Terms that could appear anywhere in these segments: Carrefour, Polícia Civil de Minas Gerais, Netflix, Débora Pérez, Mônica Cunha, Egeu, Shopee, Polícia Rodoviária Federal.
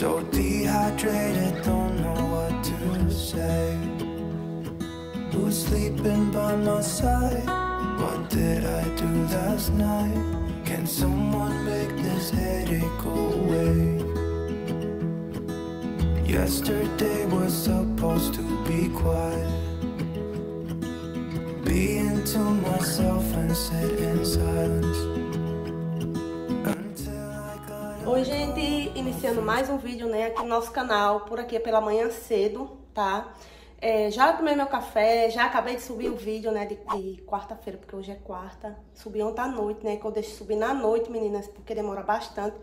So dehydrated, don't know what to say. Who's sleeping by my side? What did I do last night? Can someone make this headache go away? Yesterday was supposed to be quiet, being to myself and sit in silence. Oi gente, iniciando mais um vídeo, né, aqui no nosso canal, por aqui é pela manhã cedo, tá? Já tomei meu café, já acabei de subir o vídeo, né, de quarta-feira, porque hoje é quarta. Subi ontem à noite, né, que eu deixo subir na noite, meninas, porque demora bastante.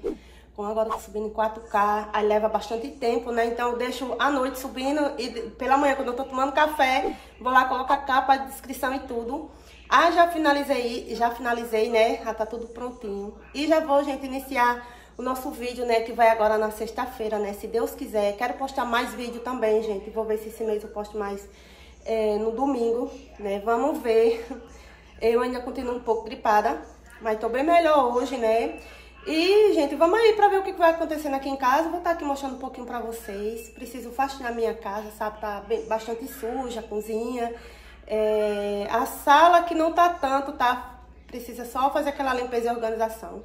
Como agora eu tô subindo em 4K, aí leva bastante tempo, né, então eu deixo à noite subindo e pela manhã, quando eu tô tomando café, vou lá, coloco a capa, a descrição e tudo. Ah, já finalizei, né, já tá tudo prontinho. E já vou, gente, iniciar o nosso vídeo, né, que vai agora na sexta-feira, né, se Deus quiser. Quero postar mais vídeo também, gente, vou ver se esse mês eu posto mais no domingo, né, vamos ver. Eu ainda continuo um pouco gripada, mas tô bem melhor hoje, né. E, gente, vamos aí pra ver o que vai acontecendo aqui em casa. Vou estar aqui mostrando um pouquinho pra vocês. Preciso faxinar minha casa, sabe, tá bastante suja, a cozinha. A sala que não tá tanto, tá, precisa só fazer aquela limpeza e organização.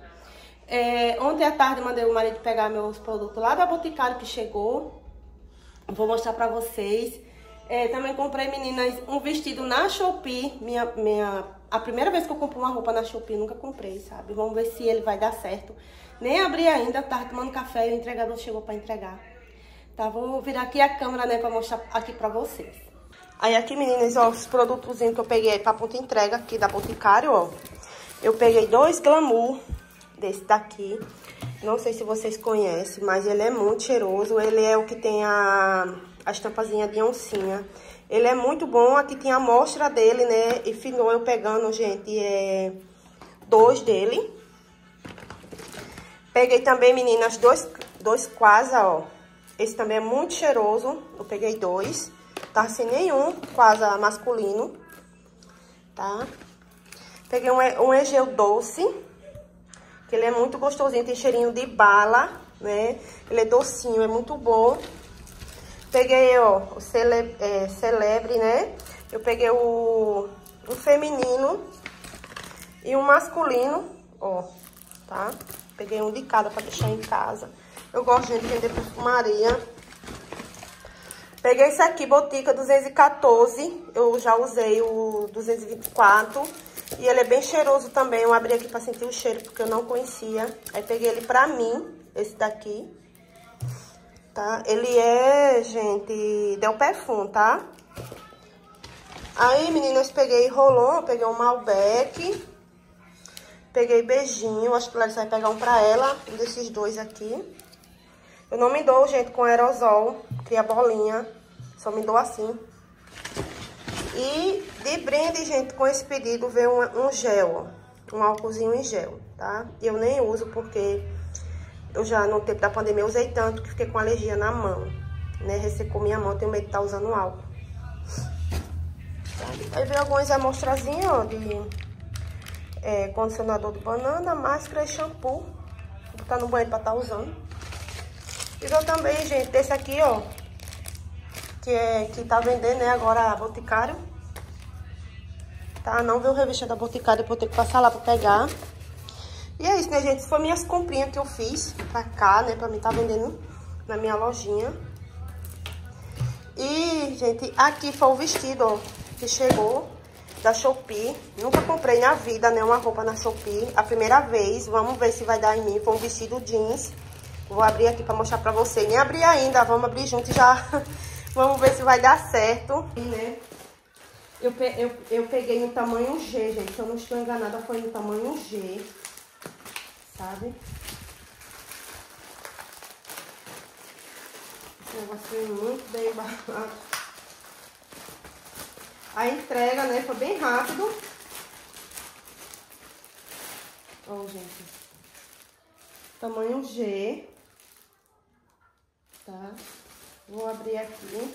Ontem à tarde mandei o marido pegar meus produtos lá da Boticário que chegou. Vou mostrar pra vocês. Também comprei, meninas, um vestido na Shopee. A primeira vez que eu comprei uma roupa na Shopee, nunca comprei, sabe? Vamos ver se ele vai dar certo. Nem abri ainda, tava tomando café e o entregador chegou pra entregar. Tá, vou virar aqui a câmera, né, pra mostrar aqui pra vocês. Aí aqui, meninas, ó, os produtos que eu peguei pra ponta entrega aqui da Boticário, ó. Eu peguei 2 Glamour. Desse daqui, não sei se vocês conhecem, mas ele é muito cheiroso. Ele é o que tem a estampazinha de oncinha. Ele é muito bom, aqui tem a amostra dele, né? E finou eu pegando, gente, 2 dele. Peguei também, meninas, dois quasa, ó. Esse também é muito cheiroso, eu peguei 2. Tá sem nenhum quasa masculino, tá? Peguei um Egeu doce. Ele é muito gostosinho, tem cheirinho de bala, né? Ele é docinho, é muito bom. Peguei, ó, o Celebre, né? Eu peguei o feminino e o masculino, ó, tá? Peguei um de cada pra deixar em casa. Eu gosto, gente, de vender perfumaria. Peguei esse aqui, Botica 214. Eu já usei o 224. E ele é bem cheiroso também. Eu abri aqui pra sentir o cheiro, porque eu não conhecia. Aí peguei ele pra mim, esse daqui. Tá? Ele é, gente, Del Perfume, tá? Aí, meninas, peguei Rolon, peguei um Malbec. Peguei Beijinho. Acho que Larissa vai pegar um pra ela. Um desses dois aqui. Eu não me dou, gente, com aerosol. Cria bolinha. Só me dou assim. E de brinde, gente, com esse pedido veio um gel, ó, um álcoolzinho em gel, tá? Eu nem uso porque eu já no tempo da pandemia usei tanto que fiquei com alergia na mão, né? Ressecou minha mão, tenho medo de estar usando álcool. Tá? Aí veio algumas amostrazinhas, ó, de condicionador de banana, máscara e shampoo. Vou botar no banheiro pra estar usando. E veio também, gente, desse aqui, ó. Que tá vendendo, né, agora a Boticário. Tá, não veio o revista da Boticário, vou ter que passar lá pra pegar. E é isso, né, gente? Isso foi minhas comprinhas que eu fiz pra cá, né, pra mim tá vendendo na minha lojinha. E, gente, aqui foi o vestido, ó, que chegou da Shopee. Nunca comprei na vida, né, uma roupa na Shopee. A primeira vez, vamos ver se vai dar em mim. Foi um vestido jeans. Vou abrir aqui pra mostrar pra vocês. Nem abri ainda, vamos abrir junto e já... Vamos ver se vai dar certo, né? Eu peguei no tamanho G, gente. Se eu não estou enganada, foi no tamanho G, sabe? Esse negocinho muito bem embalado. A entrega, né, foi bem rápido. Ó, gente. Tamanho G. Tá? Vou abrir aqui.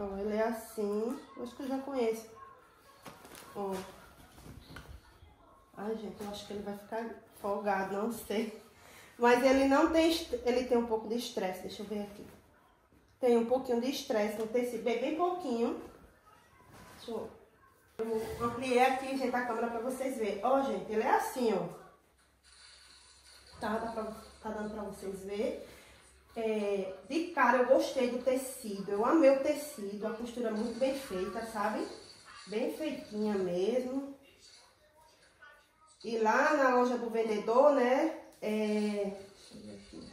Ó, ele é assim. Acho que eu já conheço. Ó. Ai, gente, eu acho que ele vai ficar folgado, não sei. Mas ele não tem... Ele tem um pouco de estresse. Deixa eu ver aqui. Tem um pouquinho de estresse no tecido. Bem pouquinho. Deixa eu ampliar aqui, gente, a câmera pra vocês verem. Ó, gente, ele é assim, ó. Tá dando pra vocês verem. É, de cara eu gostei do tecido, eu amei o tecido, a costura muito bem feita, sabe? Bem feitinha mesmo. E lá na loja do vendedor, né? Deixa eu ver aqui.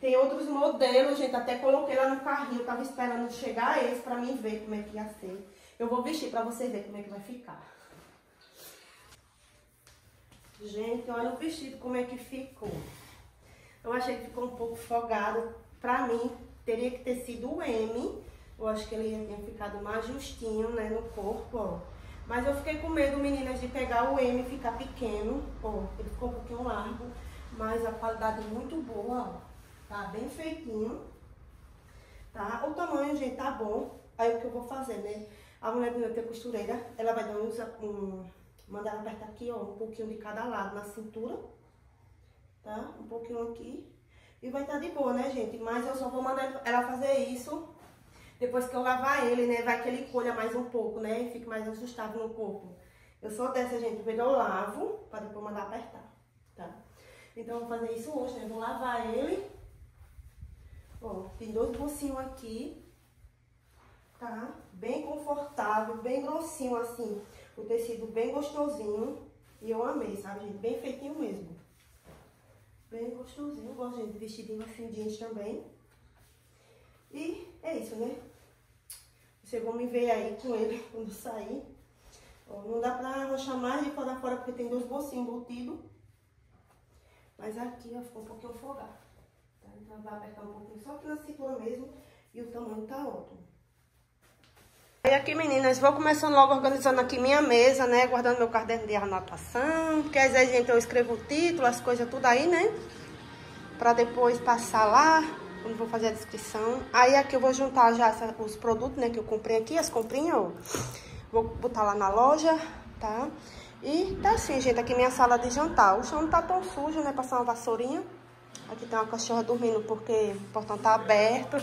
Tem outros modelos, gente, até coloquei lá no carrinho, tava esperando chegar esse pra mim ver como é que ia ser. Eu vou vestir pra vocês verem como é que vai ficar. Gente, olha o vestido como é que ficou. Eu achei que ficou um pouco folgado. Pra mim, teria que ter sido o M. Eu acho que ele ia ter ficado mais justinho, né, no corpo, ó. Mas eu fiquei com medo, meninas, de pegar o M e ficar pequeno. Ó, ele ficou um pouquinho largo, mas a qualidade muito boa, ó. Tá bem feitinho, tá? O tamanho, gente, tá bom. Aí o que eu vou fazer, né? A mulher do meu costureira, ela vai dar mandar ela apertar aqui, ó, um pouquinho de cada lado na cintura. Tá? Um pouquinho aqui. E vai estar de boa, né, gente? Mas eu só vou mandar ela fazer isso depois que eu lavar ele, né? Vai que ele colha mais um pouco, né? E fique mais ajustado no corpo. Eu sou dessa, gente. Primeiro eu lavo, pra depois mandar apertar, tá? Então eu vou fazer isso hoje, né? Vou lavar ele. Ó, tem dois bolsinhos aqui. Tá? Bem confortável, bem grossinho, assim. O tecido bem gostosinho. E eu amei, sabe, gente? Bem feitinho mesmo. Bem gostosinho, gosto, gente, de vestidinho assim, jeans também. E é isso, né? Vocês vão me ver aí com ele quando sair. Ó, não dá pra arrochar mais de fora fora, porque tem dois bolsinhos embutidos. Mas aqui, ó, ficou um pouquinho folgado. Tá? Então vai apertar um pouquinho só aqui na cintura mesmo. E o tamanho tá ótimo. E aqui, meninas, vou começando logo organizando aqui minha mesa, né? Guardando meu caderno de anotação. Porque às vezes, gente, eu escrevo o título, as coisas tudo aí, né? Pra depois passar lá, quando vou fazer a descrição. Aí aqui eu vou juntar já os produtos, né? Que eu comprei aqui, as comprinhas, ó. Vou botar lá na loja, tá? E tá assim, gente, aqui minha sala de jantar. O chão não tá tão sujo, né? Passar uma vassourinha. Aqui tem uma cachorra dormindo porque o portão tá aberto.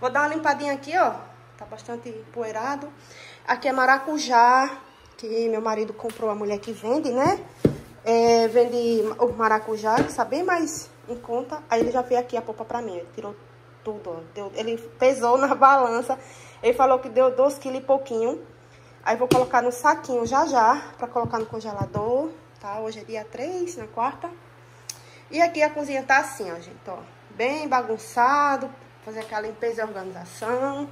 Vou dar uma limpadinha aqui, ó. Tá bastante empoeirado. Aqui é maracujá, que meu marido comprou, a mulher que vende, né? Vende o maracujá, que sabe mais em conta. Aí ele já veio aqui a polpa pra mim, ele tirou tudo. Deu, ele pesou na balança, ele falou que deu 2 quilos e pouquinho. Aí vou colocar no saquinho já, pra colocar no congelador, tá? Hoje é dia 3, na quarta. E aqui a cozinha tá assim, ó, gente, ó. Bem bagunçado, fazer aquela limpeza e organização.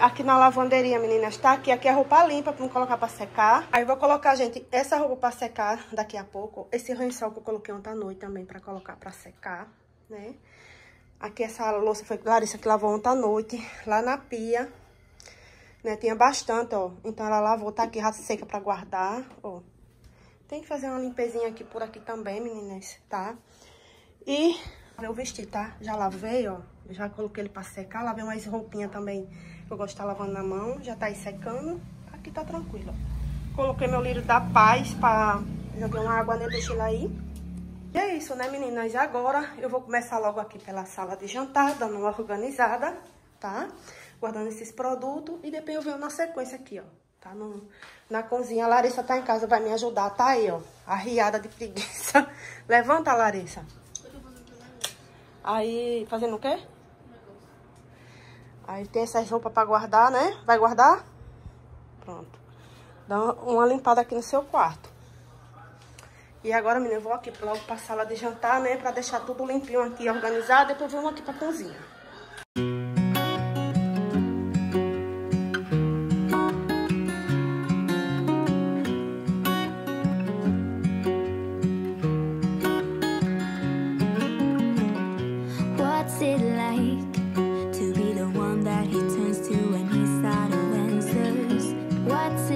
Aqui na lavanderia, meninas, tá? Aqui é roupa limpa pra não colocar pra secar. Aí eu vou colocar, gente, essa roupa pra secar daqui a pouco. Esse lençol que eu coloquei ontem à noite também pra colocar pra secar, né? Aqui essa louça foi Larissa que lavou ontem à noite, lá na pia, né? Tinha bastante, ó. Então ela lavou, tá aqui já seca pra guardar, ó. Tem que fazer uma limpezinha aqui por aqui também, meninas, tá? E... eu vesti, tá? Já lavei, ó. Já coloquei ele pra secar. Lavei umas roupinhas também que eu gosto de estar lavando na mão. Já tá aí secando. Aqui tá tranquilo, ó. Coloquei meu lírio da paz pra... joguei uma água nele, deixei ele aí. E é isso, né, meninas? Agora eu vou começar logo aqui pela sala de jantar, dando uma organizada, tá? Guardando esses produtos. E depois eu venho na sequência aqui, ó. Tá na cozinha. A Larissa tá em casa, vai me ajudar. Tá aí, ó. Arriada de preguiça. Levanta, Larissa. Aí, fazendo o quê? Aí tem essas roupas pra guardar, né? Vai guardar? Pronto. Dá uma limpada aqui no seu quarto. E agora, menina, eu vou aqui logo pra sala de jantar, né? Pra deixar tudo limpinho aqui, organizado. Depois vamos aqui pra cozinha. What's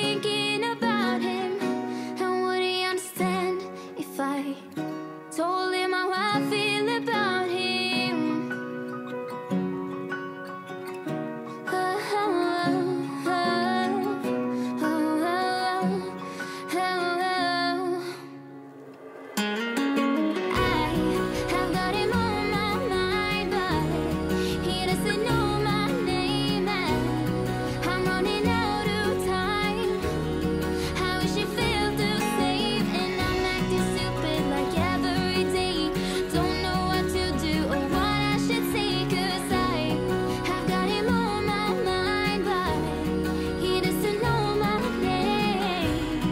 thinking about him. And would he understand if I told him how I feel about him? I have got him on my mind, but he doesn't know my name, and I'm running out of time. I wish you failed to save, and I'm acting stupid like every day. Don't know what to do or what I should say, 'cause I have got him on my mind, but he doesn't know my name.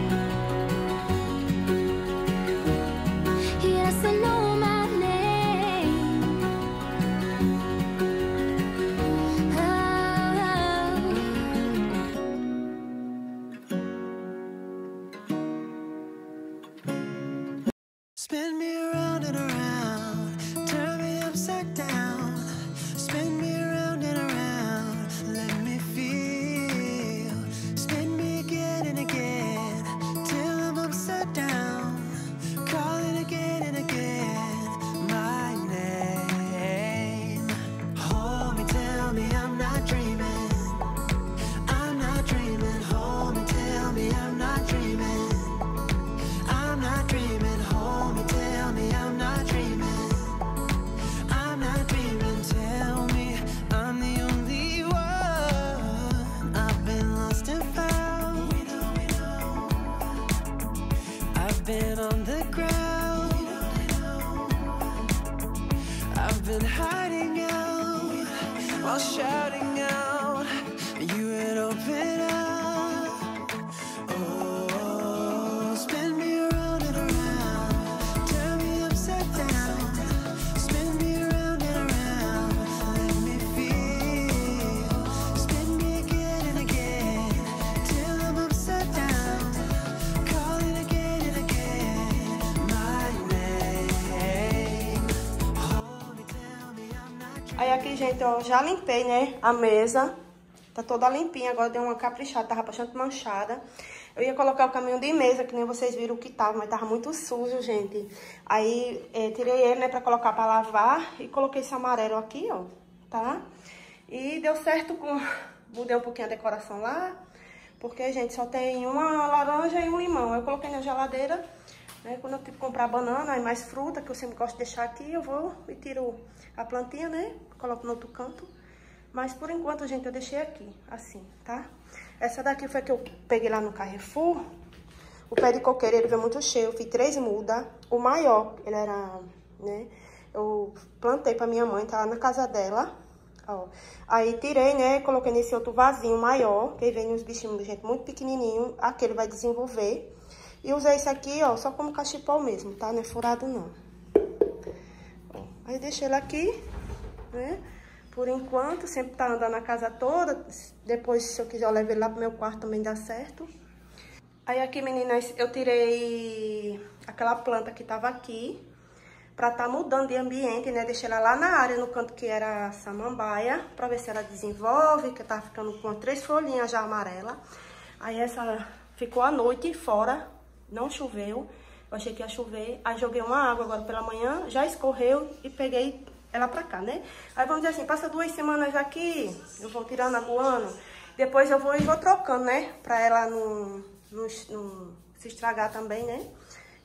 He doesn't know my name. Spin me around and around, turn me upside down. Spin me around and around, let me feel. Spin me again and again, till I'm upside down. Calling again and again, my name. Hold me, tell me I'm not dreaming. I'm not dreaming. Hold me, tell me I'm not dreaming. I'm not dreaming, hold me, tell me I'm not dreaming. I'm not dreaming, tell me I'm the only one. I've been lost and found. I've been on the ground. I've been hiding out while shouting out. You had opened up. Oh, spin me around and around, turn me upside down. Spin me around and around, let me feel. Spin me again and again, till I'm upside down. Calling again and again, my name. Hold me, tell me I'm not dreaming. Aí aqui, gente, ó, já limpei, né, a mesa. Tá toda limpinha, agora deu uma caprichada, tava bastante manchada. Eu ia colocar o caminho de mesa, que nem vocês viram o que tava, mas tava muito sujo, gente. Aí, tirei ele, né, pra colocar pra lavar e coloquei esse amarelo aqui, ó, tá? E deu certo com... Mudei um pouquinho a decoração lá, porque, gente, só tem uma laranja e um limão. Eu coloquei na geladeira, né, quando eu tipo, comprar banana e mais fruta, que eu sempre gosto de deixar aqui, eu vou e tiro a plantinha, né, coloco no outro canto. Mas por enquanto, gente, eu deixei aqui, assim, tá? Essa daqui foi a que eu peguei lá no Carrefour. O pé de coqueiro, ele veio muito cheio, eu fiz 3 mudas. O maior, ele era, né, eu plantei pra minha mãe, tá lá na casa dela, ó. Aí tirei, né, coloquei nesse outro vasinho maior, que vem uns bichinhos, gente, muito pequenininho. Aquele vai desenvolver. E usei isso aqui, ó, só como cachipó mesmo, tá? Não é furado, não. Ó, aí deixei ele aqui, né? Por enquanto, sempre tá andando a casa toda. Depois, se eu quiser, eu levo ele lá pro meu quarto, também dá certo. Aí aqui, meninas, eu tirei aquela planta que tava aqui pra tá mudando de ambiente, né? Deixei ela lá na área, no canto que era a samambaia, pra ver se ela desenvolve, que tá ficando com 3 folhinhas já amarela. Aí essa ficou à noite fora, não choveu. Eu achei que ia chover. Aí joguei uma água agora pela manhã, já escorreu e peguei ela pra cá, né? Aí vamos dizer assim, passa 2 semanas aqui, eu vou tirando, aguando, depois eu vou e vou trocando, né? Pra ela não se estragar também, né?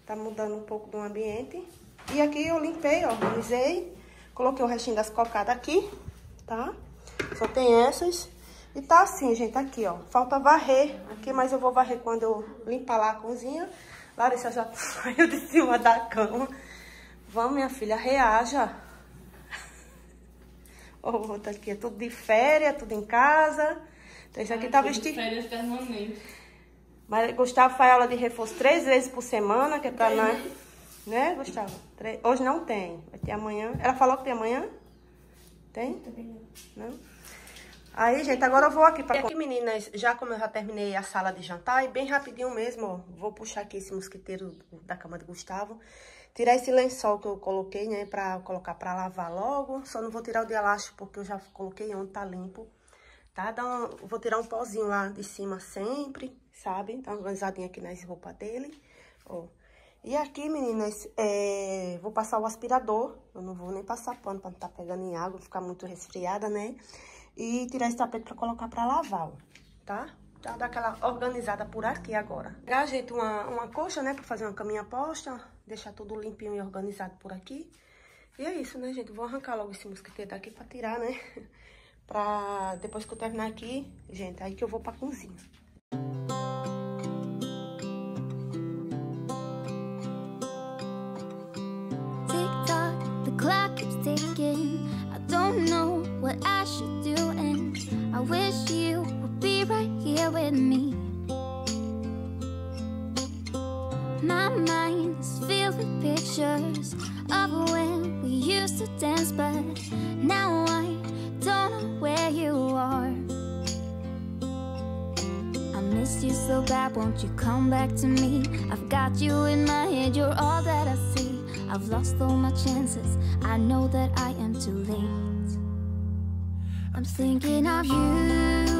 Tá mudando um pouco do ambiente. E aqui eu limpei, ó, organizei, coloquei o restinho das cocadas aqui, tá? Só tem essas. E tá assim, gente, aqui, ó. Falta varrer aqui, mas eu vou varrer quando eu limpar lá a cozinha. Larissa já saiu de cima da cama. Vamos, minha filha, reaja. Outra aqui, é tudo de férias, tudo em casa. Então, isso aqui tá vestido. Férias permanente. Mas Gustavo faz aula de reforço 3 vezes por semana, que é pra nós. Né, Gustavo? 3... Hoje não tem. Vai ter amanhã. Ela falou que tem amanhã? Tem? Também não. Aí, gente, agora eu vou aqui pra... E aqui, meninas, já como eu já terminei a sala de jantar, e bem rapidinho mesmo, ó, vou puxar aqui esse mosquiteiro da cama do Gustavo. Tirar esse lençol que eu coloquei, né, pra colocar pra lavar logo. Só não vou tirar o de elástico, porque eu já coloquei ontem, tá limpo. Tá? Vou tirar um pozinho lá de cima sempre. sabe? Tá organizadinha aqui nas roupas dele, ó. E aqui, meninas, vou passar o aspirador. Eu não vou nem passar pano pra não tá pegando em água, ficar muito resfriada, né? E tirar esse tapete pra colocar pra lavar, ó, tá? Tá dar aquela organizada por aqui agora. Pegar, gente, uma coxa, né? Pra fazer uma caminha posta. Deixar tudo limpinho e organizado por aqui. E é isso, né, gente? Vou arrancar logo esse mosquiteiro daqui pra tirar, né? Pra depois que eu terminar aqui, gente, aí que eu vou pra cozinha. With me, my mind is filled with pictures of when we used to dance, but now I don't know where you are. I miss you so bad, won't you come back to me? I've got you in my head, you're all that I see. I've lost all my chances, I know that I am too late. I'm thinking of you,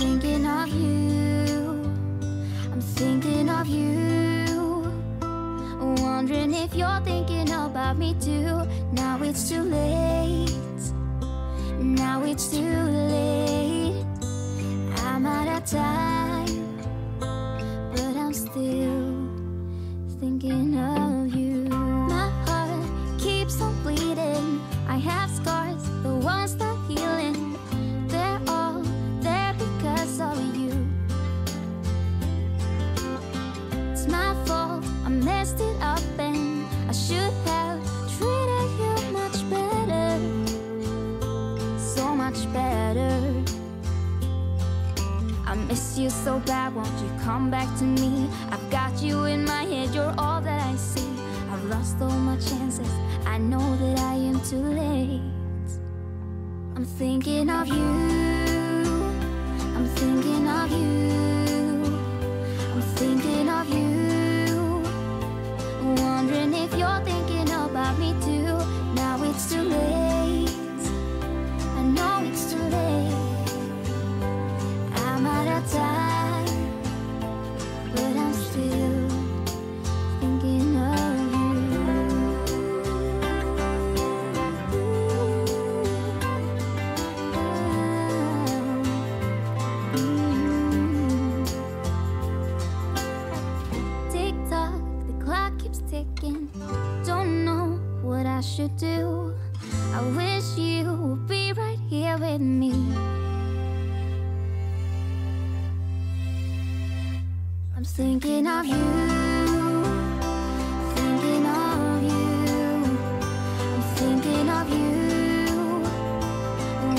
thinking of you, I'm thinking of you, wondering if you're thinking about me too. Now it's too late, now it's too late. I'm out of time, but I'm still thinking of you. My heart keeps on bleeding, I have scars, the ones that healing. Messed it up and I should have treated you much better, so much better. I miss you so bad, won't you come back to me? I've got you in my head, you're all that I see. I've lost all my chances, I know that I am too late. I'm thinking of you, I'm thinking of you, I'm thinking of you, wondering if you're thinking about me too. Now it's too late, I know it's too late. I'm out of time, but I'm still thinking of do. I wish you would be right here with me. I'm thinking of you, thinking of you, I'm thinking of you,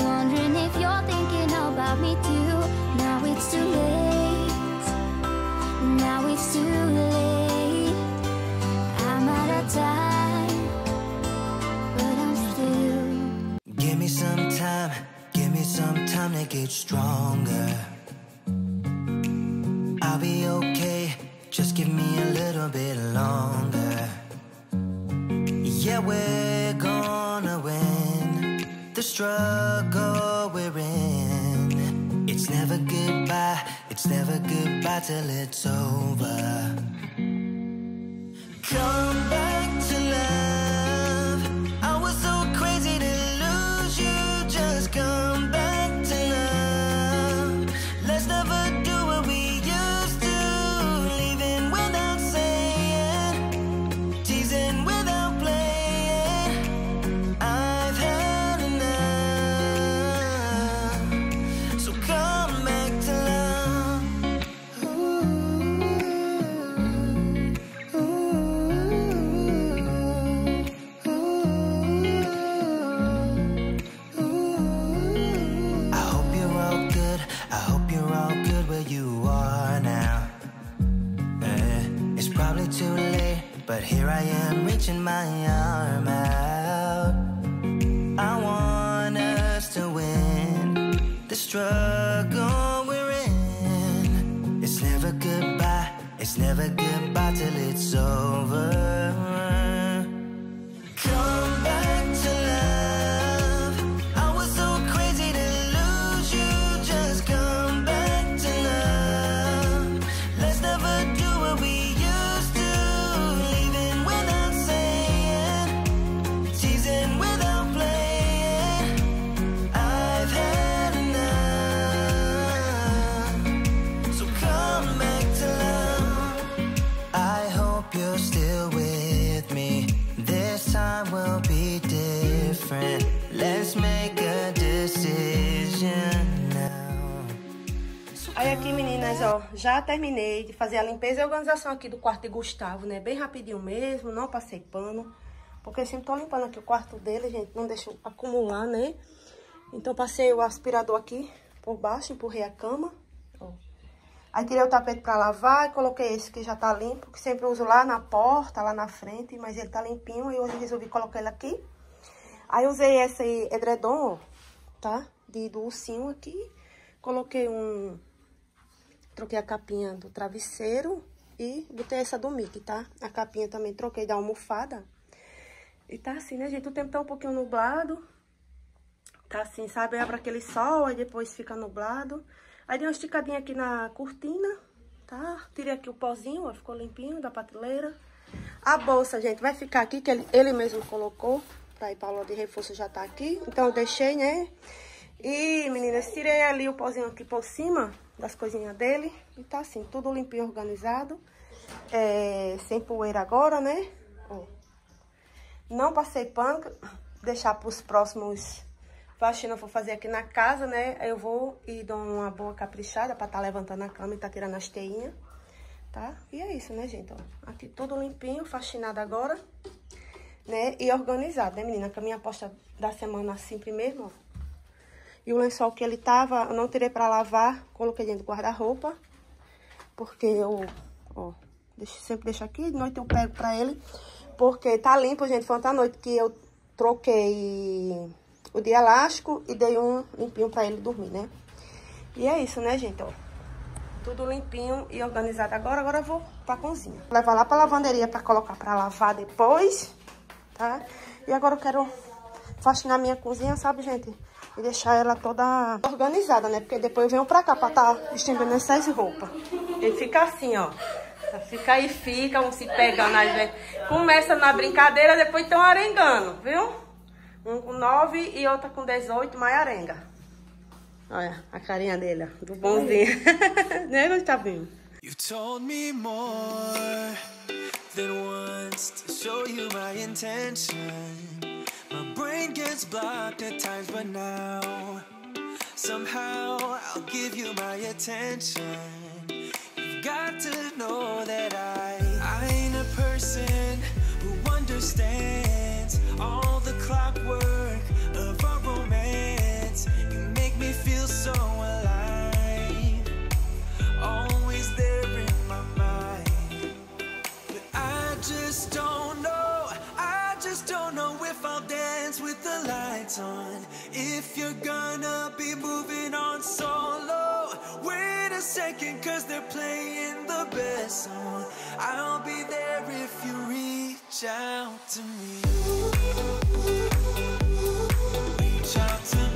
wondering if you're thinking about me too. Now it's too late, now it's too late. I'm out of time. Give me some time to get stronger. I'll be okay, just give me a little bit longer. Yeah, we're gonna win the struggle we're in. It's never goodbye till it's over. Come back to love. Come back to love. Let's never do what we used to. Leaving without saying, teasing without playing. I've had enough, so come back to love. Ooh, ooh, ooh, ooh. I hope you're all good where you are now. It's probably too late, but here I am reaching my arm out. I want us to win the struggle we're in. It's never goodbye till it's over. Come back to love. I was so crazy to lose you, just come back to love. friend. Let's make a decision now. Aí aqui, meninas, ó, já terminei de fazer a limpeza e organização aqui do quarto de Gustavo, né? Bem rapidinho mesmo, não passei pano, porque eu sempre tô limpando aqui o quarto dele, gente, não deixo acumular, né? Então passei o aspirador aqui por baixo, empurrei a cama, ó. Aí tirei o tapete pra lavar e coloquei esse que já tá limpo, que sempre eu uso lá na porta, lá na frente, mas ele tá limpinho e hoje resolvi colocar ele aqui. Aí usei esse edredom, ó, tá? Do ursinho aqui, coloquei um... Troquei a capinha do travesseiro e botei essa do Mickey, tá? A capinha também troquei da almofada. E tá assim, né, gente? O tempo tá um pouquinho nublado. Tá assim, sabe? Abre aquele sol, aí depois fica nublado. Aí dei uma esticadinha aqui na cortina, tá? Tirei aqui o pozinho, ó, ficou limpinho da prateleira. A bolsa, gente, vai ficar aqui, que ele mesmo colocou. Tá, e Paula de reforço já tá aqui. Então eu deixei, né? E, meninas, tirei ali o pozinho aqui por cima das coisinhas dele. E tá assim, tudo limpinho, organizado. É, sem poeira agora, né? Ó. Não passei pano. Deixar pros próximos faxina eu vou fazer aqui na casa, né? Eu vou e dou uma boa caprichada pra tá levantando a cama e tá tirando as teinhas. Tá? E é isso, né, gente? Ó. Aqui tudo limpinho, faxinado agora. Né? E organizado, né, menina? Que a minha aposta da semana assim mesmo, ó. E o lençol que ele tava, eu não tirei pra lavar, coloquei dentro do guarda-roupa. Porque eu, ó, sempre deixo aqui, de noite eu pego pra ele. Porque tá limpo, gente, foi ontem à noite que eu troquei o de elástico e dei um limpinho pra ele dormir, né? E é isso, né, gente, ó. Tudo limpinho e organizado agora. Agora eu vou pra cozinha. Vou levar lá pra lavanderia pra colocar pra lavar depois, tá? E agora eu quero faxinar minha cozinha, sabe, gente? E deixar ela toda organizada, né? Porque depois eu venho pra cá pra tá estendendo essas roupas. Ele fica assim, ó. Fica e fica, um se pegando às vezes. Começa na brincadeira, depois tem um arengando, viu? Um com 9 e outra com 18, mais arenga. Olha a carinha dele, ó. Do bonzinho. Né, Gustavinho? You told me more than once to show you my intention. My brain gets blocked at times, but now somehow I'll give you my attention. You've got to know that I ain't a person who understands all the clockwork of our romance. You make me feel so alive, always there in my mind, but I just don't know. Don't know if I'll dance with the lights on, if you're gonna be moving on solo. Wait a second, cause they're playing the best song. I'll be there if you reach out to me. Reach out to me.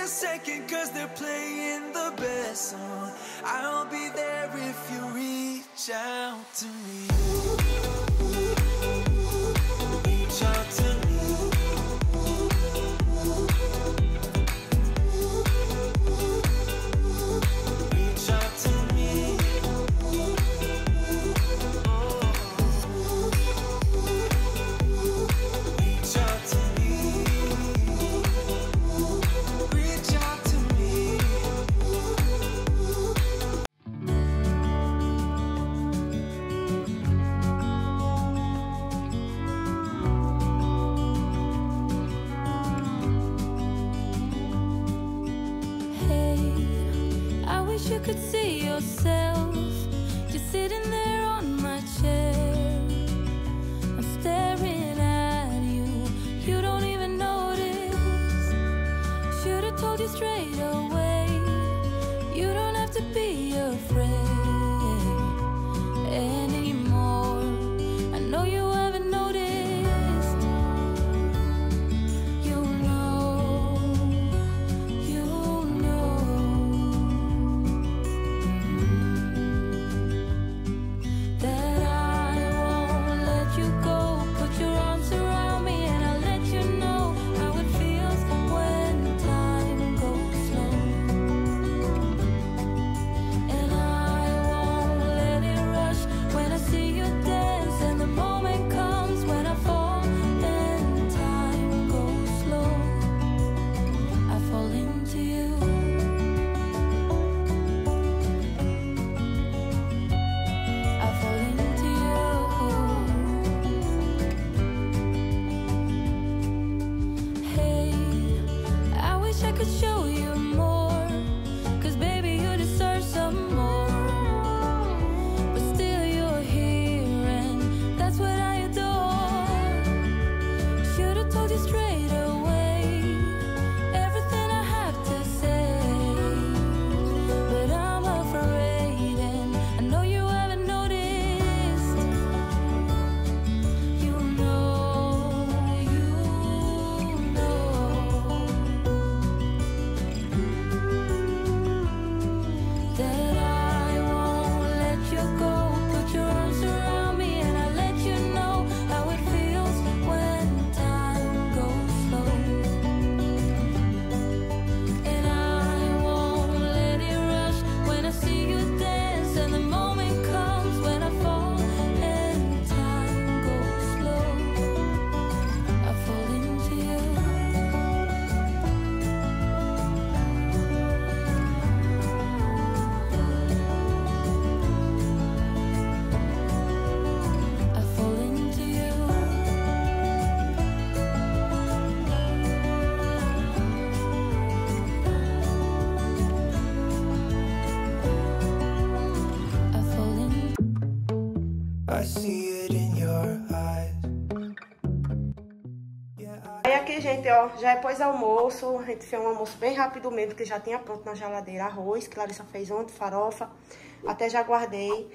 A second, cause they're playing the best song. I'll be there if you reach out to me. Reach out to me. You could see yourself, you're sitting there on my chair. I'm staring at you, you don't even notice. Should have told you straight away, you don't have to be afraid anymore. I know you haven't noticed. Aí aqui, gente, ó, já é pós-almoço. A gente fez um almoço bem rápido mesmo, que já tinha pronto na geladeira arroz, que Larissa fez ontem, farofa. Até já guardei.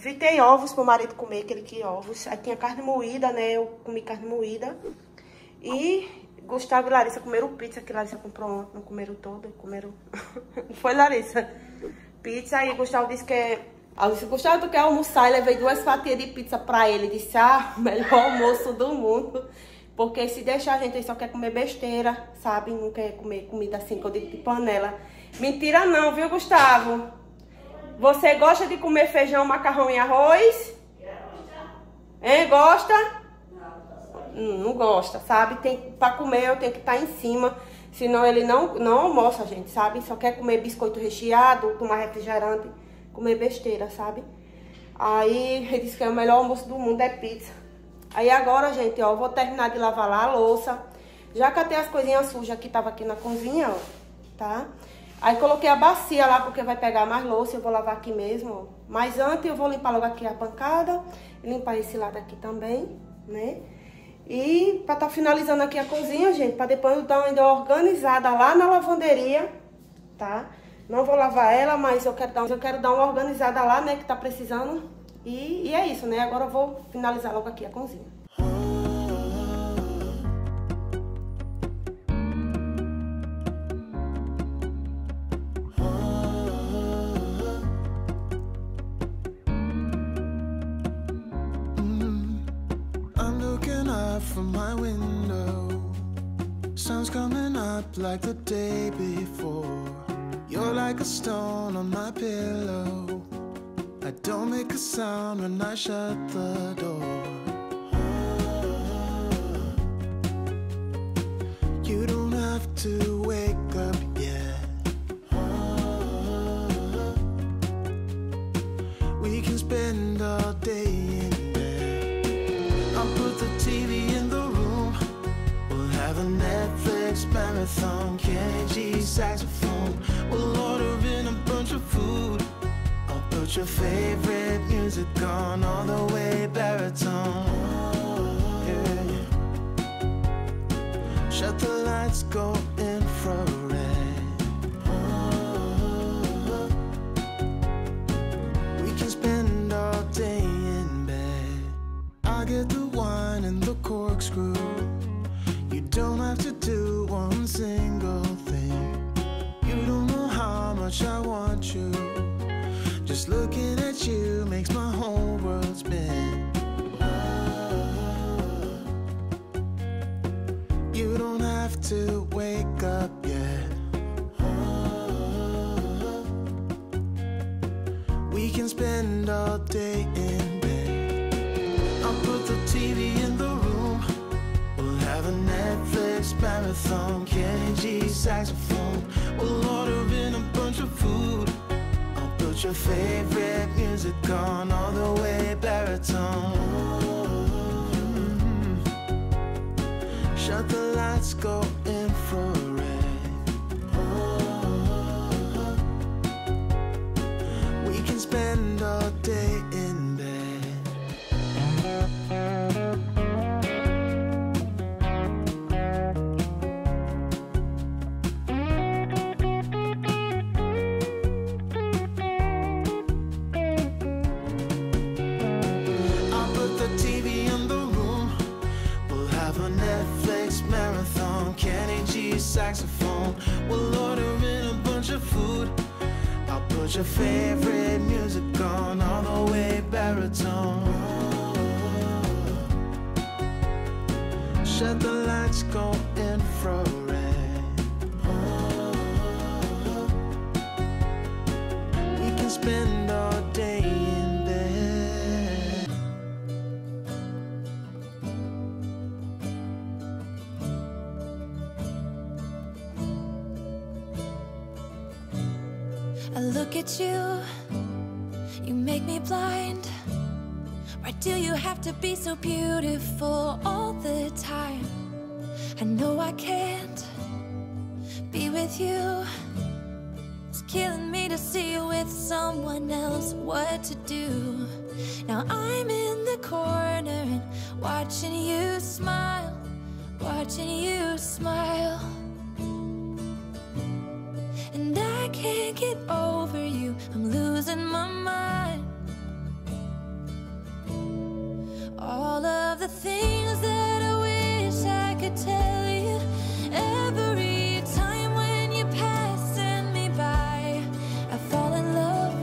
Fritei ovos pro marido comer, que ele queria ovos. Aí tinha carne moída, né? Eu comi carne moída. E Gustavo e Larissa comeram pizza, que Larissa comprou ontem. Não comeram toda, comeram... Foi, Larissa? Pizza. Aí Gustavo disse que é... Aí eu disse, Gustavo, tu quer almoçar? Eu levei 2 fatias de pizza pra ele. Disse, ah, melhor almoço do mundo. Porque se deixar, a gente só quer comer besteira, sabe? Não quer comer comida assim, que eu digo, de panela. Mentira não, viu, Gustavo? Você gosta de comer feijão, macarrão e arroz? Hein, gosta? Não gosta, sabe? Tem, pra comer, eu tenho que estar em cima. Senão ele não almoça, gente, sabe? Só quer comer biscoito recheado, tomar refrigerante. Comer besteira, sabe? Aí ele disse que é o melhor almoço do mundo, é pizza. Aí agora, gente, ó, eu vou terminar de lavar lá a louça. Já catei as coisinhas sujas que tava aqui na cozinha, ó, tá? Aí coloquei a bacia lá, porque vai pegar mais louça, eu vou lavar aqui mesmo, ó. Mas antes eu vou limpar logo aqui a bancada, limpar esse lado aqui também, né? E pra tá finalizando aqui a cozinha, gente, pra depois eu dar ainda organizada lá na lavanderia, tá? Não vou lavar ela, mas eu quero dar uma organizada lá, né, que tá precisando. E é isso, né? Agora eu vou finalizar logo aqui a cozinha. from my window. Sun's coming up like the day before. You're like a stone on my pillow. I don't make a sound when I shut the door. Oh, you don't have to wake up yet. Oh, we can spend all day in bed. I'll put the TV in the room. We'll have a Netflix marathon, KG saxophone. We'll order in a bunch of food. Put your favorite music on, all the way baritone. Oh, yeah. Shut the lights, go infrared. Oh, we can spend all day in bed. I'll get the wine and the corkscrew. You don't have to do one single thing. You don't know how much I want you. Just looking at you makes my whole world spin. Oh, you don't have to wake up yet. Oh, we can spend all day in bed. I'll put the TV in the room. We'll have a Netflix marathon, KG saxophone. We'll order in a bunch of food. Put your favorite music on, all the way baritone. Mm-hmm. Shut the lights, go infrared. Oh, we can spend all day in bed. Saxophone, we'll order in a bunch of food. I'll put your favorite music on, all the way baritone. Oh, shut the lights, go infrared. Oh, we can spend all day in bed. I look at you, you make me blind. Why do you have to be so beautiful all the time? I know I can't be with you. It's killing me to see you with someone else, what to do. Now I'm in the corner and watching you smile, watching you smile. And I can't get over you, I'm losing my mind. All of the things that I wish I could tell you, every time when you passing me by, I fall in love.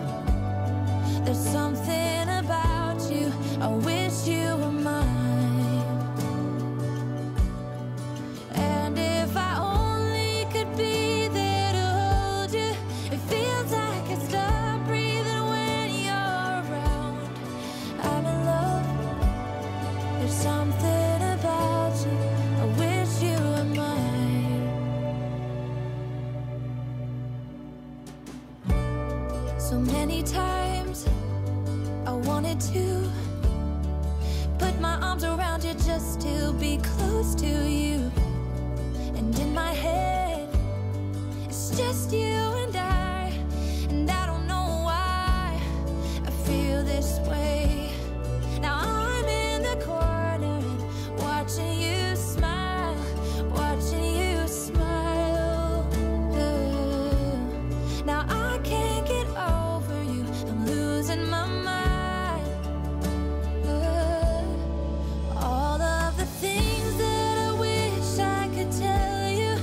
There's something about you, I wish you were mine. And if I only could be there, something about you, I wish you were mine. So many times I wanted to put my arms around you just to be close to you. And in my head, it's just you and I. And I don't know why I feel this way. Now I'm in the corner, watching you smile, watching you smile. Now I can't get over you, I'm losing my mind. All of the things that I wish I could tell you,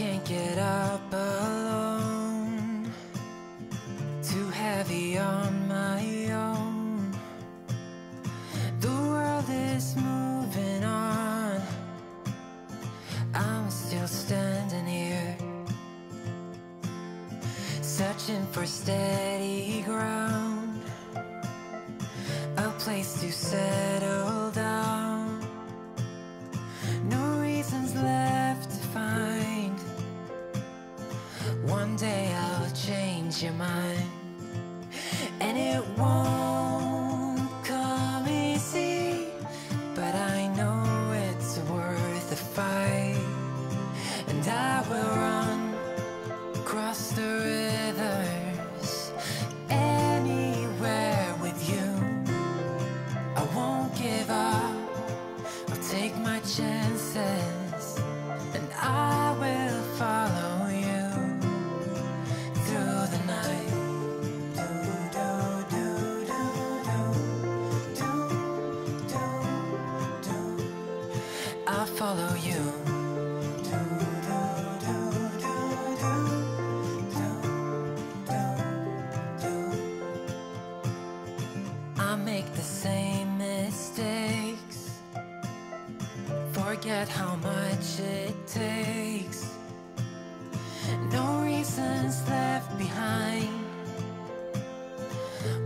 Can't get up alone, too heavy on my own. The world is moving on, I'm still standing here, searching for steady ground, a place to settle down. No reasons left to find. One day I'll change your mind, and it won't come easy, but I know it's worth a fight. And I will run across the rivers, anywhere with you. I won't give up, I'll take my chances, and I will follow. I'll follow you. I make the same mistakes, forget how much it takes. No reasons left behind.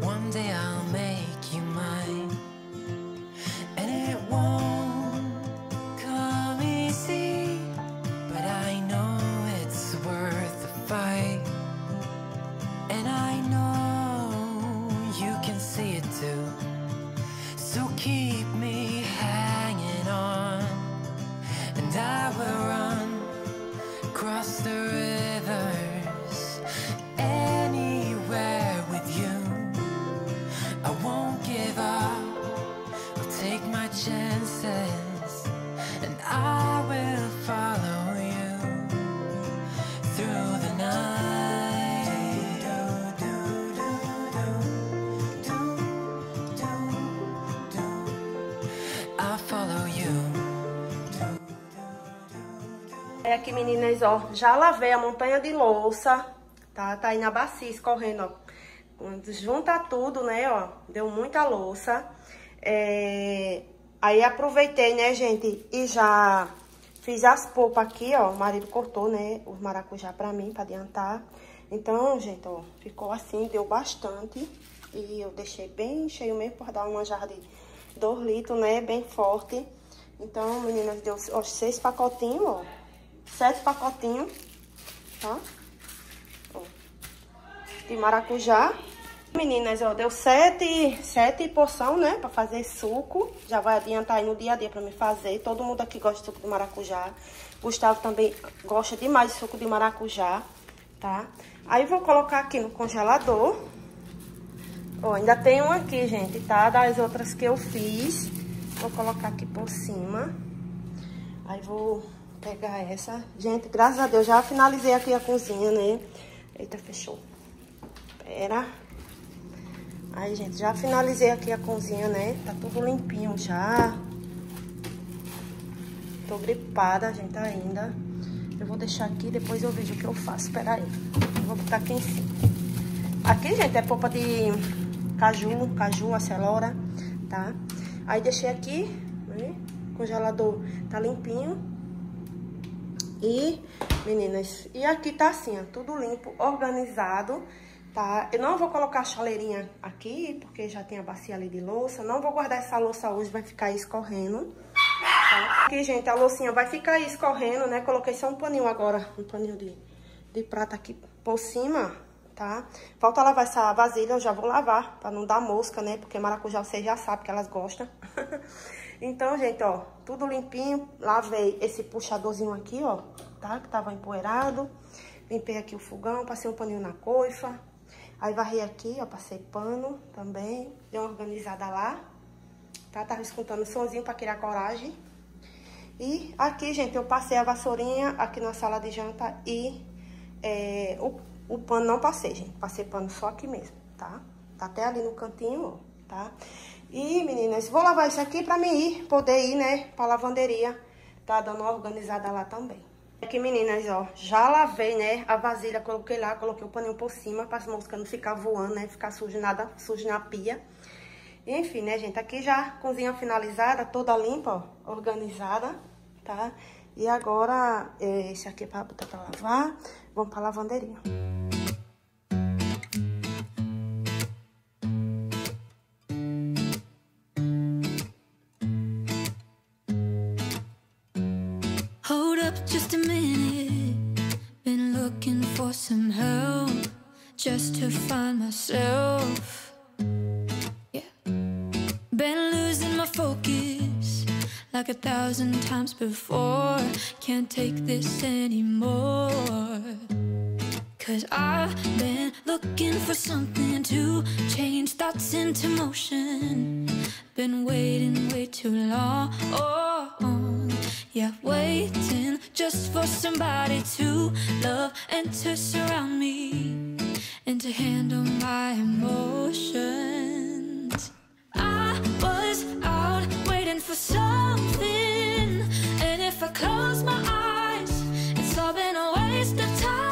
One day I'll make you mine, and it won't. So keep me hanging on, and I will run across the rivers, anywhere with you. I won't give up, I'll take my chances, and I will follow you through the night. É aqui, meninas, ó, já lavei a montanha de louça, tá? Tá aí na bacia escorrendo, ó. Junta tudo, né, ó, deu muita louça. Aí aproveitei, né, gente, e já fiz as polpas aqui, ó, o marido cortou, né, os maracujá pra mim, pra adiantar. Então, gente, ó, ficou assim, deu bastante. E eu deixei bem cheio mesmo, por dar uma jarra de 2 litros, né, bem forte. Então, meninas, deu, ó, 6 pacotinhos, ó. 7 pacotinhos, tá? Ó, de maracujá. Meninas, ó, deu 7 porção, né? Pra fazer suco. Já vai adiantar aí no dia a dia pra me fazer. Todo mundo aqui gosta de suco de maracujá. Gustavo também gosta demais de suco de maracujá, tá? Aí vou colocar aqui no congelador. Ó, ainda tem um aqui, gente, tá? Das outras que eu fiz. Vou colocar aqui por cima. Aí vou... pegar essa. Gente, graças a Deus, já finalizei aqui a cozinha, né? Eita, fechou. Pera. Aí, gente, já finalizei aqui a cozinha, né? Tá tudo limpinho já. Tô gripada, gente, ainda. Eu vou deixar aqui, depois eu vejo o que eu faço. Pera aí. Eu vou botar aqui em cima. Aqui, gente, é polpa de caju, acelora, tá? Aí, deixei aqui, né? O congelador tá limpinho. E, meninas, e aqui tá assim, ó, tudo limpo, organizado, tá? Eu não vou colocar a chaleirinha aqui, porque já tem a bacia ali de louça. Não vou guardar essa louça hoje, vai ficar aí escorrendo, tá? Aqui, gente, a loucinha vai ficar aí escorrendo, né? Coloquei só um paninho agora, um paninho de prata aqui por cima, tá? Falta lavar essa vasilha, eu já vou lavar, pra não dar mosca, né? Porque maracujá, vocês já sabem que elas gostam. Então, gente, ó, tudo limpinho. Lavei esse puxadorzinho aqui, ó. tá? Que tava empoeirado. Limpei aqui o fogão, passei um paninho na coifa. Aí varri aqui, ó, passei pano também. Dei uma organizada lá, tá? Tava escutando um sonzinho pra criar coragem. E aqui, gente, eu passei a vassourinha aqui na sala de janta e o pano não passei, gente. Passei pano só aqui mesmo, tá? Tá até ali no cantinho, ó, tá? E, meninas, vou lavar isso aqui pra mim ir, poder ir, né, pra lavanderia. Tá dando uma organizada lá também. Aqui, meninas, ó, já lavei, né, a vasilha, coloquei lá, coloquei o paninho por cima, pra as moscas não ficar voando, né, ficar sujo, nada sujo na pia. Enfim, né, gente, aqui já cozinha finalizada, toda limpa, ó, organizada, tá? E agora, esse aqui é pra botar pra lavar, vamos pra lavanderia. Hold up just a minute, been looking for some help, just to find myself. Like 1,000 times before, can't take this anymore. 'Cause I've been looking for something to change thoughts into motion. Been waiting way too long, yeah, waiting just for somebody to love and to surround me and to handle my emotions. I was out waiting for something, and if I close my eyes, it's all been a waste of time.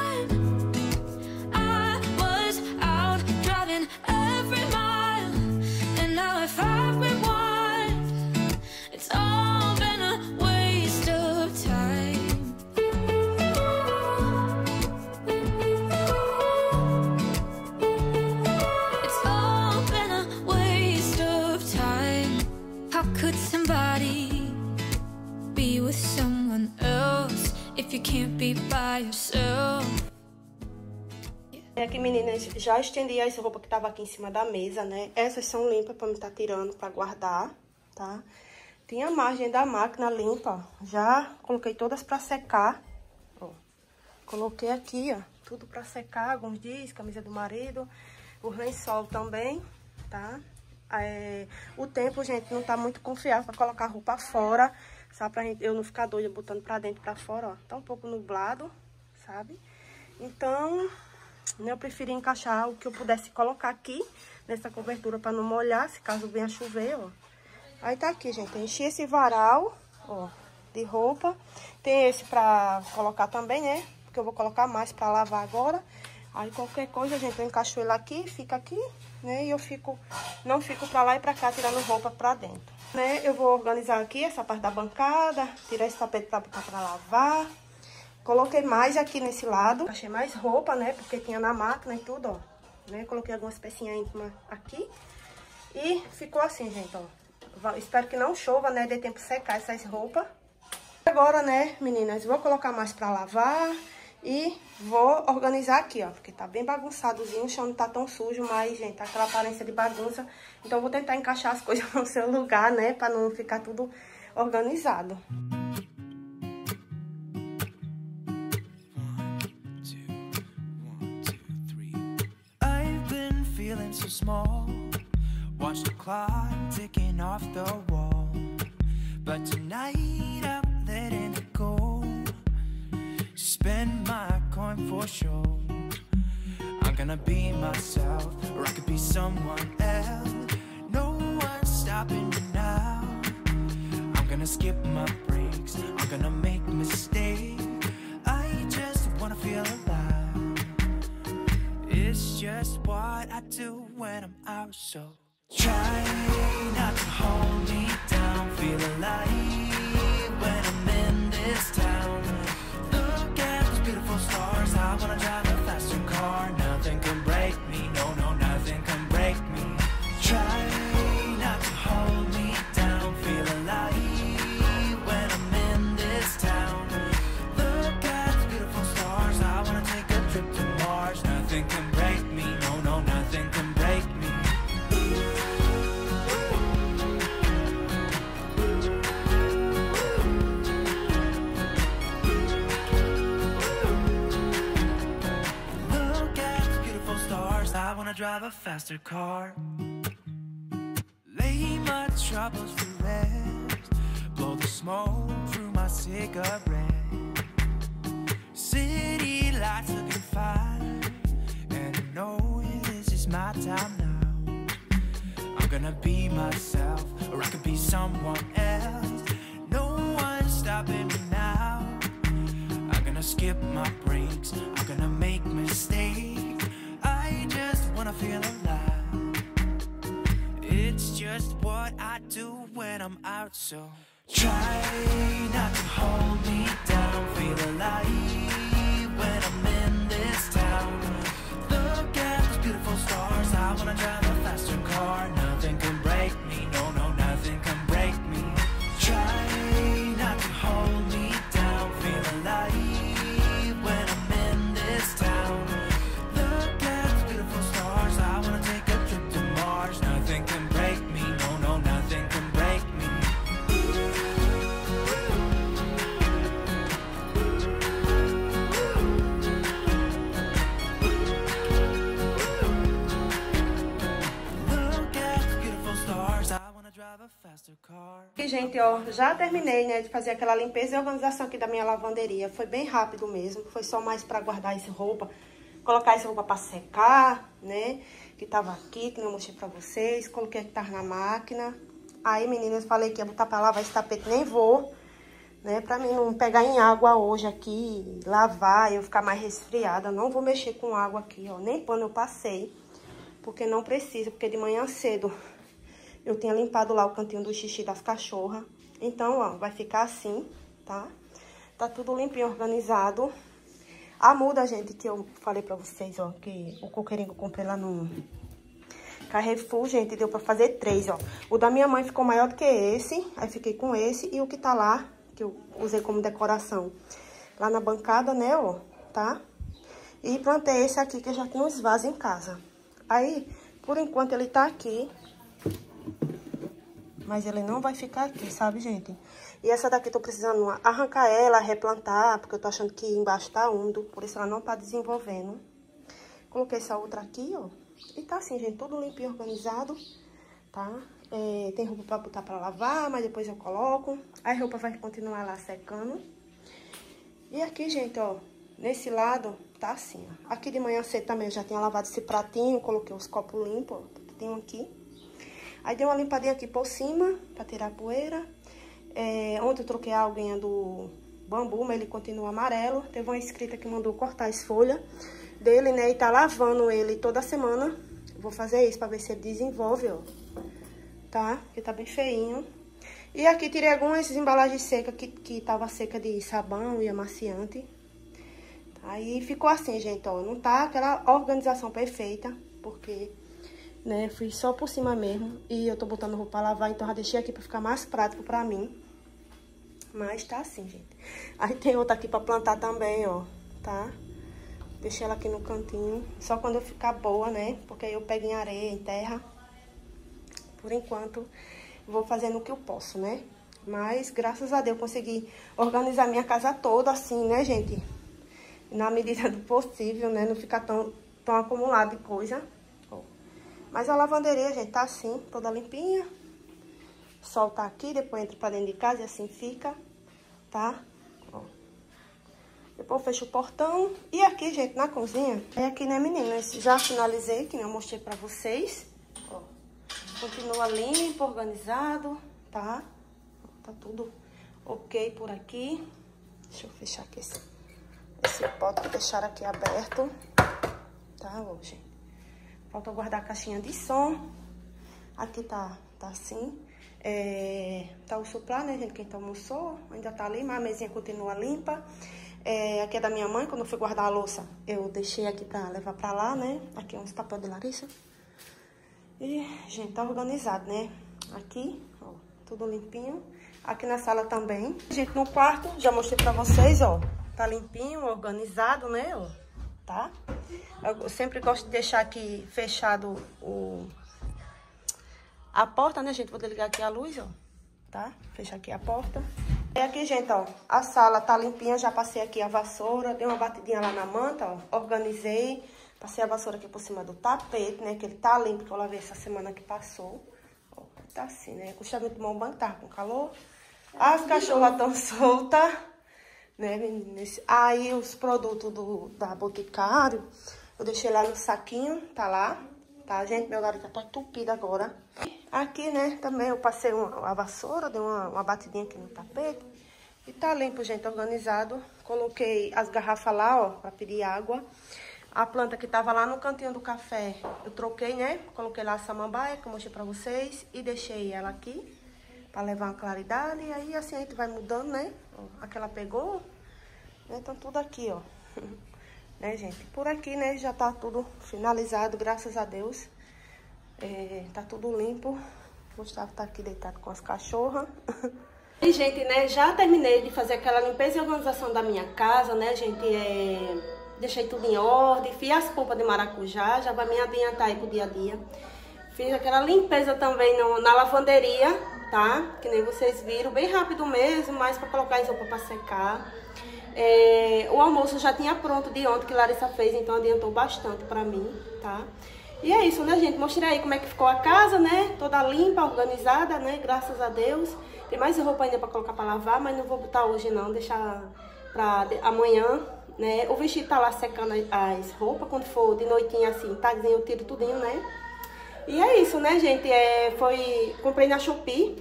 I was out driving every mile, and now if I rewind, it's all been a waste of time. It's all been a waste of time. How could somebody be with someone else if you can't be by yourself? É que, meninas, já estendi as roupas que tava aqui em cima da mesa, né? Essas são limpas pra me estar tirando, pra guardar, tá? Tinha a margem da máquina limpa, já coloquei todas pra secar. Ó, coloquei aqui, ó, tudo pra secar, alguns dias, camisa do marido, o lençol também, tá? O tempo, gente, não tá muito confiável pra colocar a roupa fora, sabe? Pra gente, eu não ficar doida botando pra dentro e pra fora, ó. Tá um pouco nublado, sabe? Então, né, eu preferi encaixar o que eu pudesse colocar aqui nessa cobertura pra não molhar, se caso venha chover, ó. Aí tá aqui, gente. Enchi esse varal, ó, de roupa. Tem esse pra colocar também, né? Porque eu vou colocar mais pra lavar agora. Aí qualquer coisa, gente, eu encaixo ele aqui, fica aqui, né? E eu fico, não fico pra lá e pra cá tirando roupa pra dentro, né? Eu vou organizar aqui essa parte da bancada, tirar esse tapete pra botar pra lavar. Coloquei mais aqui nesse lado, achei mais roupa, né? Porque tinha na máquina e tudo, ó, né? Coloquei algumas pecinhas íntimas aqui. E ficou assim, gente, ó. Espero que não chova, né? Dê tempo de secar essas roupas. Agora, né, meninas, vou colocar mais pra lavar. E vou organizar aqui, ó, porque tá bem bagunçadozinho, o chão não tá tão sujo, mas, gente, tá aquela aparência de bagunça. Então, vou tentar encaixar as coisas no seu lugar, né, pra não ficar tudo organizado. I've been feeling so small, watch the clock ticking off the wall, but tonight I'm letting it go. Spend my coin for sure. I'm gonna be myself, or I could be someone else. No one's stopping me now. I'm gonna skip my breaks, I'm gonna make mistakes. I just wanna feel alive. It's just what I do when I'm out, so try not to hold me down. Feel alive when I'm in this town. Beautiful stars, I wanna drive a faster car. Nothing can break me, no, no, nothing can break me. Try not to hold me down, feel alive when I'm in this town. Look at the beautiful stars, I wanna take a trip to Mars. Nothing can break me, no, no, nothing can break me. drive a faster car. Lay my troubles to rest, blow the smoke through my cigarette. City lights looking fine, and I know this is my time now. I'm gonna be myself, or I could be someone else. No one's stopping me now. I'm gonna skip my breaks, I'm gonna make mistakes. I just wanna feel alive. It's just what I do when I'm out, so try not to hold me down. Feel alive when I'm in this town. Look at those beautiful stars. I wanna drive a faster car. Nothing can break me, no, no, nothing can break me. Try not to hold me down. Feel alive when I'm in this town. Look at those beautiful stars. I wanna take a trip to Mars. Nothing can break me, no, no, nothing can break me. E, gente, ó, já terminei, né, de fazer aquela limpeza e organização aqui da minha lavanderia. Foi bem rápido mesmo, foi só mais pra guardar essa roupa, colocar essa roupa pra secar, né, que tava aqui, que não mostrei pra vocês. Coloquei aqui, tava na máquina. Aí, meninas, falei que ia botar pra lavar esse tapete, nem vou, né, pra mim não pegar em água hoje aqui, lavar e eu ficar mais resfriada. Não vou mexer com água aqui, ó, nem pano eu passei, porque não precisa, porque de manhã cedo eu tinha limpado lá o cantinho do xixi das cachorras. Então, ó, vai ficar assim, tá? Tá tudo limpinho, organizado. A muda, gente, que eu falei pra vocês, ó, que o coqueirinho eu comprei lá no Carrefour, gente, deu pra fazer 3, ó. O da minha mãe ficou maior do que esse, aí fiquei com esse. E o que tá lá, que eu usei como decoração lá na bancada, né, ó, tá? E plantei esse aqui, que eu já tinha uns vasos em casa. Aí, por enquanto, ele tá aqui, mas ele não vai ficar aqui, sabe, gente? E essa daqui eu tô precisando arrancar ela, replantar, porque eu tô achando que embaixo tá úmido, por isso ela não tá desenvolvendo. Coloquei essa outra aqui, ó. E tá assim, gente, tudo limpinho, organizado, tá? É, tem roupa pra botar pra lavar, mas depois eu coloco. A roupa vai continuar lá secando. E aqui, gente, ó, nesse lado tá assim, ó. Aqui de manhã cedo também eu já tinha lavado esse pratinho, coloquei os copos limpos, ó, que tem um aqui. Aí dei uma limpadinha aqui por cima, pra tirar a poeira. É, ontem eu troquei a alguinha do bambu, mas ele continua amarelo. Teve uma inscrita que mandou cortar as folhas dele, né? E tá lavando ele toda semana. Vou fazer isso pra ver se ele desenvolve, ó. Tá? Porque tá bem feinho. E aqui tirei algumas embalagens secas que tava seca de sabão e amaciante. Aí ficou assim, gente, ó. Não tá aquela organização perfeita, porque, né, fui só por cima mesmo. E eu tô botando roupa pra lavar, então já deixei aqui pra ficar mais prático pra mim. Mas tá assim, gente. Aí tem outra aqui pra plantar também, ó, tá? Deixei ela aqui no cantinho, só quando eu ficar boa, né? Porque aí eu pego em areia, em terra. Por enquanto, vou fazendo o que eu posso, né? Mas, graças a Deus, consegui organizar minha casa toda assim, né, gente? Na medida do possível, né? Não ficar tão acumulado de coisa. Mas a lavanderia, gente, tá assim, toda limpinha. Solta aqui, depois entra pra dentro de casa e assim fica, tá? Ó. Depois fecha o portão. E aqui, gente, na cozinha, é aqui, né, meninas? Já finalizei, que nem eu mostrei pra vocês. Ó. Continua limpo, organizado, tá? Tá tudo ok por aqui. Deixa eu fechar aqui esse pote, deixar aqui aberto. Tá, ó, gente. Falta guardar a caixinha de som. Aqui tá assim. É, tá o suplá, né, gente? Quem tá almoçou, ainda tá ali, mas a mesinha continua limpa. É, aqui é da minha mãe, quando eu fui guardar a louça, eu deixei aqui pra levar pra lá, né? Aqui é uns papel de Larissa. E, gente, tá organizado, né? Aqui, ó, tudo limpinho. Aqui na sala também. Gente, no quarto, já mostrei pra vocês, ó. Tá limpinho, organizado, né, ó. Tá? Eu sempre gosto de deixar aqui fechado a porta, né, gente? Vou desligar aqui a luz, ó, tá? Fechar aqui a porta. E aqui, gente, ó, a sala tá limpinha, já passei aqui a vassoura, dei uma batidinha lá na manta, ó, organizei. Passei a vassoura aqui por cima do tapete, né? Que ele tá limpo, que eu lavei essa semana que passou. Ó, tá assim, né? Custa muito bom o banco, tá com calor. As cachorras tão soltas, né, meninas? Aí os produtos da Boticário, eu deixei lá no saquinho, tá lá. Tá, gente? Meu garoto tá entupido agora. Aqui, né, também eu passei a vassoura, dei uma batidinha aqui no tapete. E tá limpo, gente, organizado. Coloquei as garrafas lá, ó, pra pedir água. A planta que tava lá no cantinho do café, eu troquei, né? Coloquei lá a samambaia, que eu mostrei pra vocês. E deixei ela aqui, pra levar uma claridade. E aí, assim, a gente vai mudando, né? Aquela pegou. Então, tudo aqui, ó. Né, gente? Por aqui, né, já tá tudo finalizado, graças a Deus. É, tá tudo limpo. Gustavo tá aqui deitado com as cachorras. E, gente, né, já terminei de fazer aquela limpeza e organização da minha casa, né, gente, deixei tudo em ordem, fiz as polpas de maracujá, já vai me adiantar aí pro dia a dia. Fiz aquela limpeza também na lavanderia, tá, que nem vocês viram, bem rápido mesmo, mas pra colocar em sopa pra secar. O almoço já tinha pronto de ontem, que Larissa fez, então adiantou bastante pra mim, tá. E é isso, né, gente? Mostrei aí como é que ficou a casa, né? Toda limpa, organizada, né? Graças a Deus. Tem mais roupa ainda pra colocar pra lavar, mas não vou botar hoje, não. Deixar pra amanhã, né? O vestido tá lá secando as roupas. Quando for de noitinha, assim, tadinho, eu tiro tudinho, né? E é isso, né, gente? Comprei na Shopee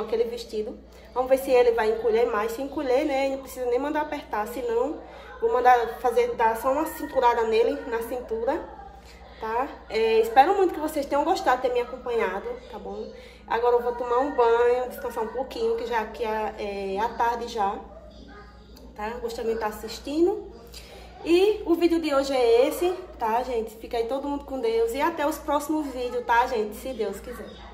aquele vestido. Vamos ver se ele vai encolher mais. Se encolher, né? Não precisa nem mandar apertar, senão... Vou mandar dar só uma cinturada nele, na cintura. Tá? Espero muito que vocês tenham gostado de ter me acompanhado, tá bom? Agora eu vou tomar um banho, descansar um pouquinho, que já aqui é à tarde já, tá? Gostei muito de estar assistindo. E o vídeo de hoje é esse, tá, gente? Fica aí todo mundo com Deus e até os próximos vídeos, tá, gente? Se Deus quiser.